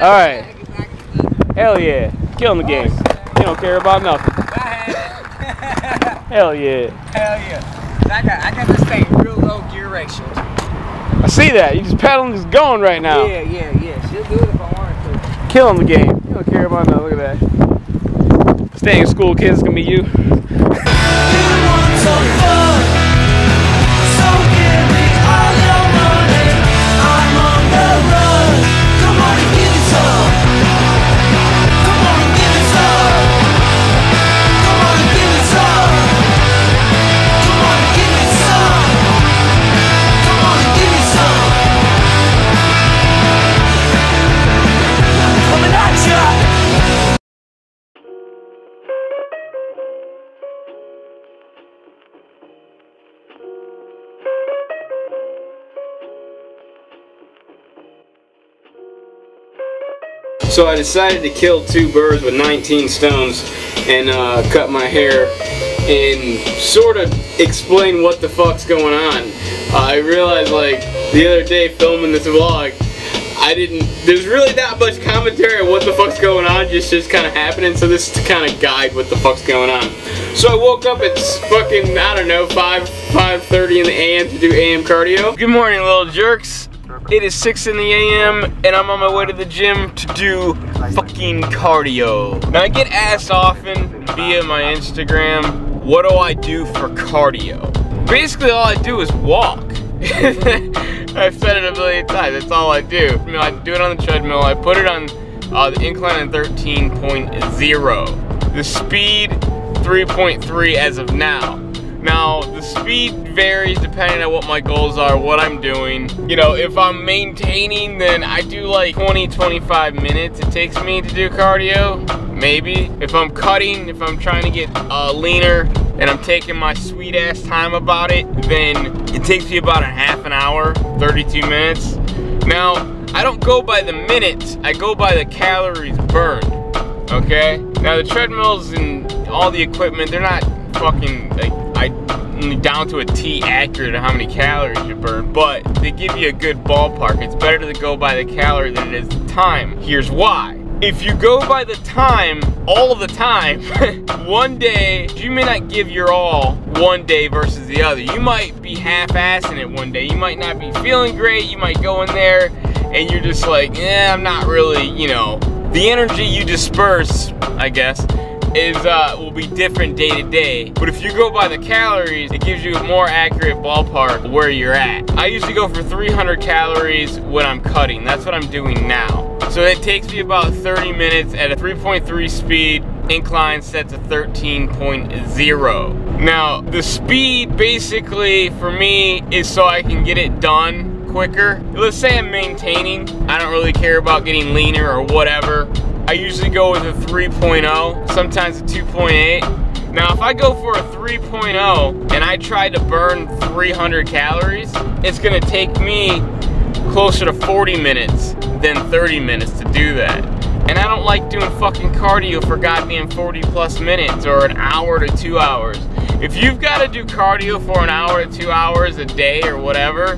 All right. Hell yeah. Killing the game. You don't care about nothing. Hell yeah. Hell yeah. I got this thing real low gear ratio. I see that. You just pedaling, just going right now. Yeah, yeah, yeah. She'll do it if I want her to. Killing the game. You don't care about nothing. Look at that. Staying in school, kids, it's gonna be you. So I decided to kill two birds with 19 stones and cut my hair and sort of explain what the fuck's going on. I realized, like, the other day filming this vlog, there's really not much commentary on what the fuck's going on, just kind of happening, so this is to kind of guide what the fuck's going on. So I woke up at fucking, I don't know, 5:30 in the AM to do AM cardio. Good morning, little jerks. It is 6 in the a.m. and I'm on my way to the gym to do fucking cardio. Now I get asked often via my Instagram, what do I do for cardio? Basically all I do is walk. I've said it a million times, that's all I do. You know, I do it on the treadmill, I put it on the incline at 13.0. The speed, 3.3 as of now. Now, the speed varies depending on what my goals are, what I'm doing. You know, if I'm maintaining, then I do like 20, 25 minutes it takes me to do cardio, maybe. If I'm cutting, if I'm trying to get leaner, and I'm taking my sweet ass time about it, then it takes me about a half an hour, 32 minutes. Now, I don't go by the minutes, I go by the calories burned, okay? Now, the treadmills and all the equipment, they're not fucking, like, down to a T accurate on how many calories you burn, but they give you a good ballpark. It's better to go by the calorie than it is the time. Here's why. If you go by the time all the time, one day you may not give your all one day versus the other. You might be half-assing it one day. You might not be feeling great. You might go in there and you're just like, eh, I'm not really, you know. The energy you disperse, I guess, will be different day to day, but if you go by the calories, it gives you a more accurate ballpark where you're at. I usually go for 300 calories when I'm cutting. That's what I'm doing now. So it takes me about 30 minutes at a 3.3 speed, incline set to 13.0. Now, the speed basically for me is so I can get it done quicker. Let's say I'm maintaining. I don't really care about getting leaner or whatever. I usually go with a 3.0, sometimes a 2.8. Now, if I go for a 3.0 and I try to burn 300 calories, it's gonna take me closer to 40 minutes than 30 minutes to do that. And I don't like doing fucking cardio for goddamn 40 plus minutes or an hour to 2 hours. If you've gotta do cardio for an hour to 2 hours a day or whatever,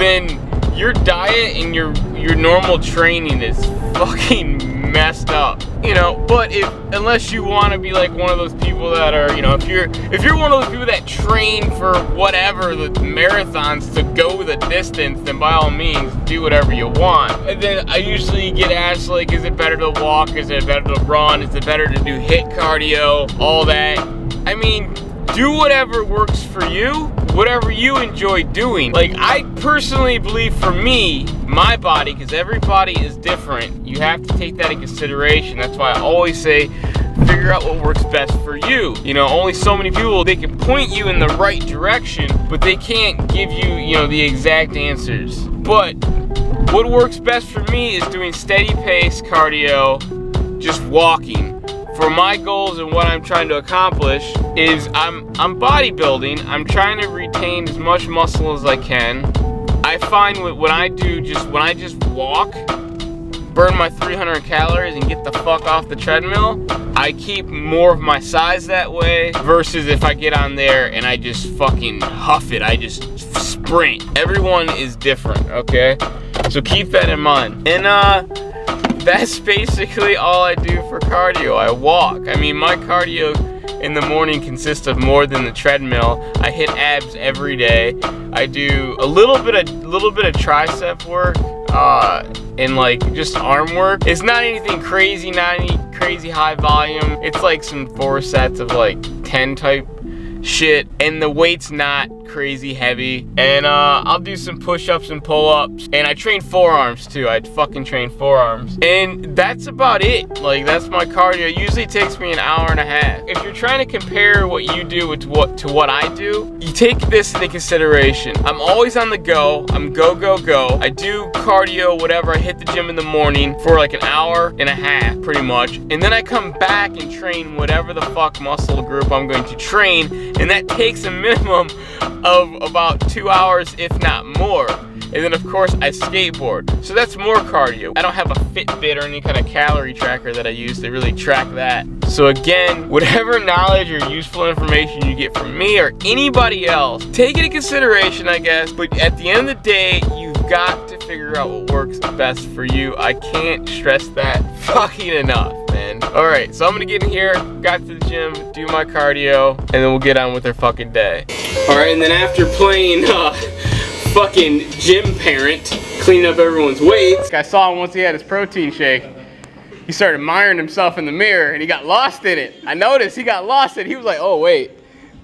then your diet and your normal training is fucking messed up, you know. But unless you want to be like one of those people that are, you know, if you're one of those people that train for whatever, the marathons, to go the distance, then by all means do whatever you want. And then I usually get asked, like, is it better to walk, is it better to run, is it better to do HIIT cardio, all that. I mean, do whatever works for you, whatever you enjoy doing. Like, I personally believe, for me, my body, because every body is different, you have to take that in consideration. That's why I always say, figure out what works best for you. You know, only so many people, they can point you in the right direction, but they can't give you, you know, the exact answers. But what works best for me is doing steady pace cardio, just walking. For my goals and what I'm trying to accomplish is I'm bodybuilding. I'm trying to retain as much muscle as I can. I find when I just walk, burn my 300 calories and get the fuck off the treadmill, I keep more of my size that way versus if I get on there and I just fucking huff it. I just sprint. Everyone is different, okay? So keep that in mind. And that's basically all I do for cardio. I walk. I mean, my cardio in the morning consists of more than the treadmill. I hit abs every day. I do a little bit of tricep work and like just arm work. It's not anything crazy, not any crazy high volume. It's like some 4 sets of like 10 type shit, and the weight's not crazy heavy, and I'll do some push-ups and pull-ups, and I train forearms too. I fucking train forearms, and that's about it. Like, that's my cardio. It usually takes me an hour and a half. If you're trying to compare what you do with what I do, you take this into consideration. I'm always on the go. I'm go. I do cardio, whatever. I hit the gym in the morning for like an hour and a half pretty much, and then I come back and train whatever the fuck muscle group I'm going to train. And that takes a minimum of about 2 hours, if not more. And then of course I skateboard. So that's more cardio. I don't have a Fitbit or any kind of calorie tracker that I use to really track that. So again, whatever knowledge or useful information you get from me or anybody else, take it into consideration, I guess. But at the end of the day, you've got to figure out what works best for you. I can't stress that fucking enough. Alright, so I'm gonna get in here, got to the gym, do my cardio, and then we'll get on with our fucking day. Alright, and then after playing fucking gym parent, cleaning up everyone's weights, I saw him once he had his protein shake. He started admiring himself in the mirror and he got lost in it. I noticed he got lost in it. He was like, oh wait,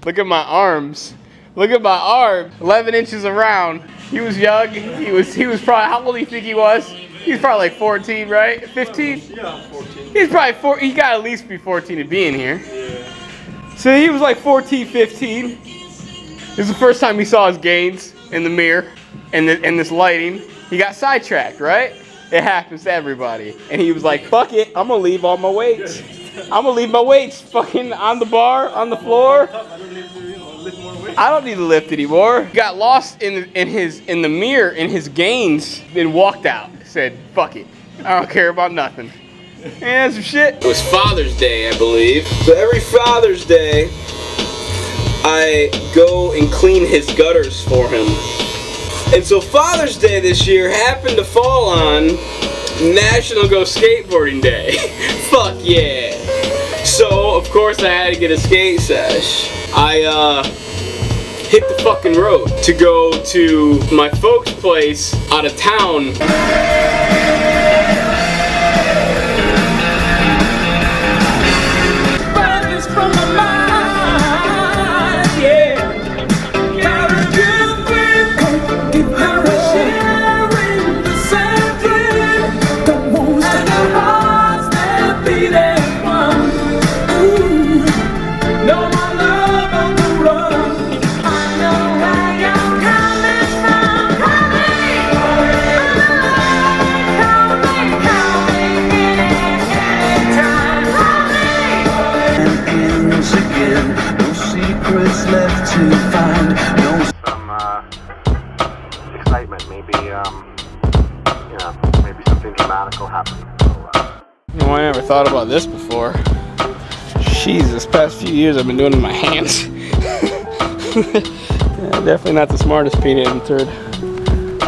look at my arms. Look at my arm, 11 inches around. He was young, he was probably, how old do you think he was? He's probably like 14, right? 15? Yeah, 14. He's probably four. He got at least be 14 to be in here. Yeah. So he was like 14, 15. This is the first time he saw his gains in the mirror and this lighting. He got sidetracked, right? It happens to everybody. And he was like, fuck it, I'm gonna leave all my weights. I'm gonna leave my weights fucking on the bar, on the floor. I don't need to lift anymore. He got lost in the mirror in his gains and walked out. Said, fuck it, I don't care about nothing. And some shit. It was Father's Day, I believe. So every Father's Day, I go and clean his gutters for him. And so Father's Day this year happened to fall on National Go Skateboarding Day. Fuck yeah. So, of course, I had to get a skate sesh. I, hit the fucking road to go to my folks' place out of town. Well, I never thought about this before. Jesus, past few years I've been doing it in my hands. Yeah, definitely not the smartest peanut in third.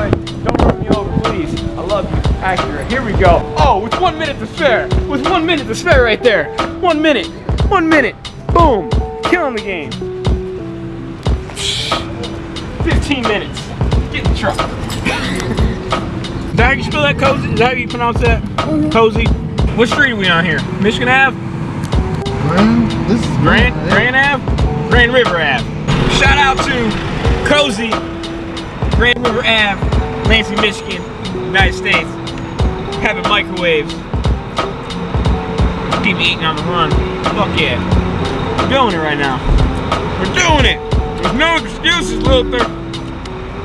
Hey, don't run me over, please. I love you. Accurate. Here we go. Oh, with 1 minute to spare. With 1 minute to spare right there. 1 minute. 1 minute. Boom. Killing the game. 15 minutes. Get in the truck. Is that how you spell that, Cozy? Is that how you pronounce that? Cozy. What street are we on here? Michigan Ave? Grand Ave? Grand River Ave. Shout out to Cozy, Grand River Ave, Lansing, Michigan, United States. Having microwaves. Keep eating on the run. Fuck yeah. We're doing it right now. We're doing it. There's no excuses, little third.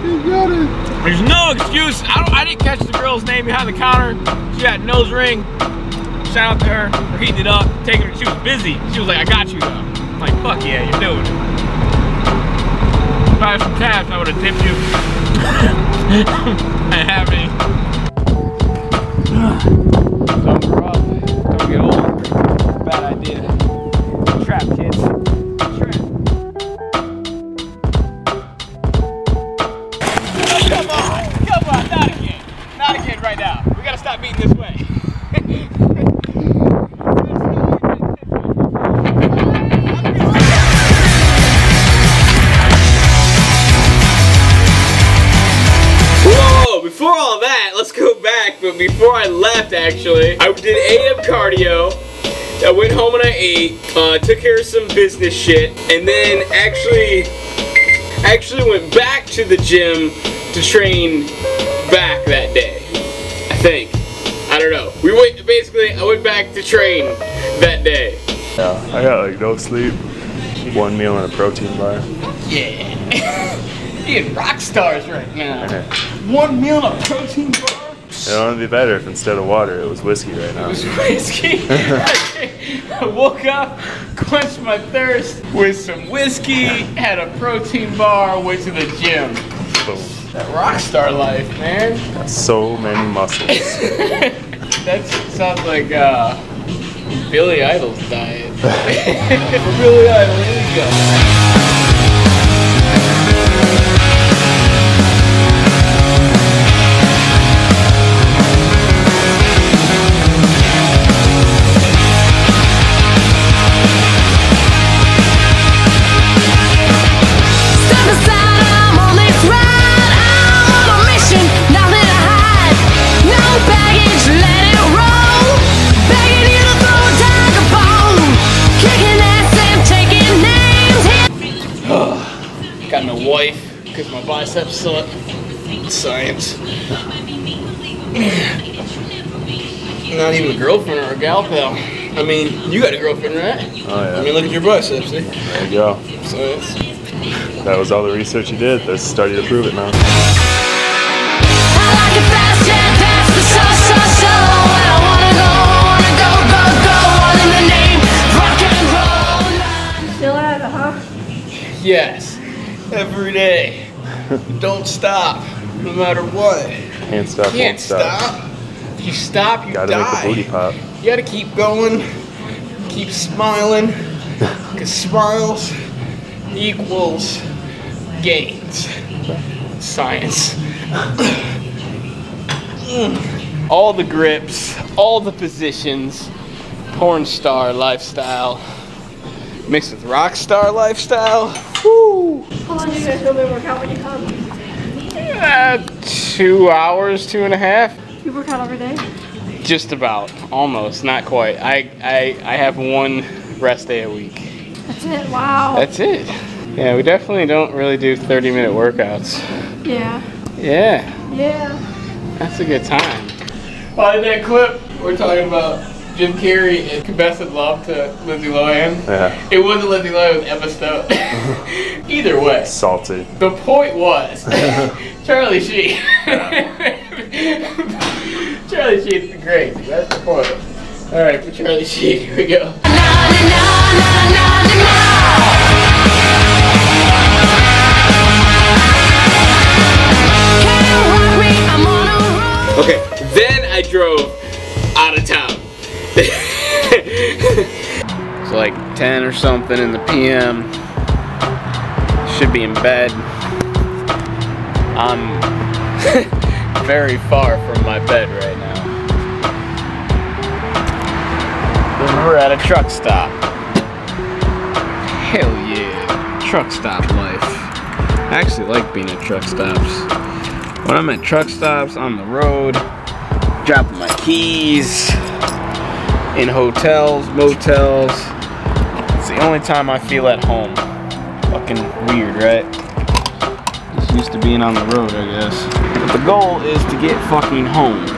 You got it. There's no excuse. I didn't catch the girl's name behind the counter. She had a nose ring. Shout out to her for heating it up, taking her. She was busy. She was like, I got you though. I'm like, fuck yeah, you're doing it. If I had some tabs, I would have tipped you. I didn't have any. Don't grow up. Don't get old. Bad idea. Trap, kids. Come on, not again right now. We gotta stop beating this way. Before all that, let's go back, but before I left, actually, I did AM cardio, I went home and I ate, took care of some business shit, and then actually went back to the gym to train back that day, I think. I don't know. I went back to train that day. Yeah, I got like no sleep, one meal and a protein bar. Yeah. Being rock stars right now. One meal and a protein bar. It would only be better if instead of water it was whiskey right now. It was whiskey. I woke up, quenched my thirst with some whiskey, had a protein bar, went to the gym. Boom. That rock star life, man. Got so many muscles. That sounds like Billy Idol's diet. Billy Idol, here we go. Got no wife because my biceps suck. Science. Not even a girlfriend or a gal pal. I mean, you got a girlfriend, right? Oh yeah. I mean, look at your biceps. Eh? There you go. Science. That was all the research you did. They're starting to prove it now. I like it fast, yeah, fast, but so. I wanna go all in the name, rock and roll. You still at it, huh? Yes. Every day. Don't stop, no matter what. Can't stop, won't stop. If you stop, you gotta die. Gotta make the booty pop. You gotta keep going, keep smiling, because smiles equals gains. Science. All the grips, all the positions, porn star lifestyle, mixed with rock star lifestyle. Woo! How long do you guys normally work out when you come? 2 hours, 2.5. You work out every day? Just about, almost, not quite. I have one rest day a week. That's it, wow. That's it. Yeah, we definitely don't really do 30-minute workouts. Yeah. Yeah. Yeah. That's a good time. Well, in that clip, we're talking about Jim Carrey and confessed love to Lindsay Lohan. Yeah. It wasn't Lindsay Lohan, it was Emma Stone. Either way. Salty. The point was, Charlie Sheen. Charlie Sheen's the great. That's the point. Alright, for Charlie Sheen, here we go. Okay, then I drove out of town. It's like 10 or something in the PM. Should be in bed. I'm very far from my bed right now. We're at a truck stop. Hell yeah. Truck stop life. I actually like being at truck stops. When I'm at truck stops, on the road, dropping my keys. In hotels, motels, it's the only time I feel at home. Fucking weird, right? It's used to being on the road, I guess. But the goal is to get fucking home.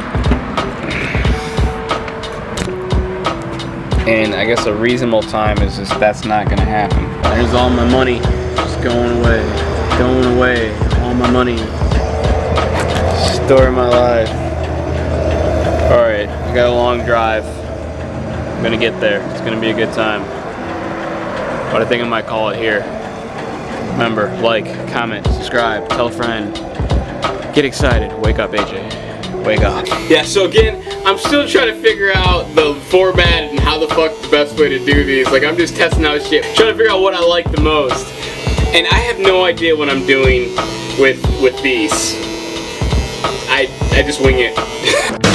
And I guess a reasonable time is just that's not gonna happen. There's all my money just going away, all my money. Story of my life. Alright, I got a long drive. I'm gonna get there. It's gonna be a good time. But I think I might call it here. Remember, like, comment, subscribe, tell a friend. Get excited. Wake up, AJ. Wake up. Yeah, so again, I'm still trying to figure out the format and how the fuck the best way to do these. Like, I'm just testing out shit, trying to figure out what I like the most. And I have no idea what I'm doing with these. I just wing it.